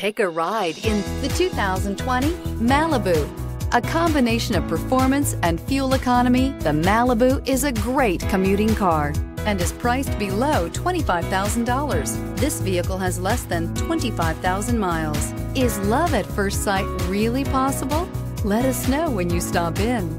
Take a ride in the 2020 Malibu. A combination of performance and fuel economy, the Malibu is a great commuting car and is priced below $25,000. This vehicle has less than 25,000 miles. Is love at first sight really possible? Let us know when you stop in.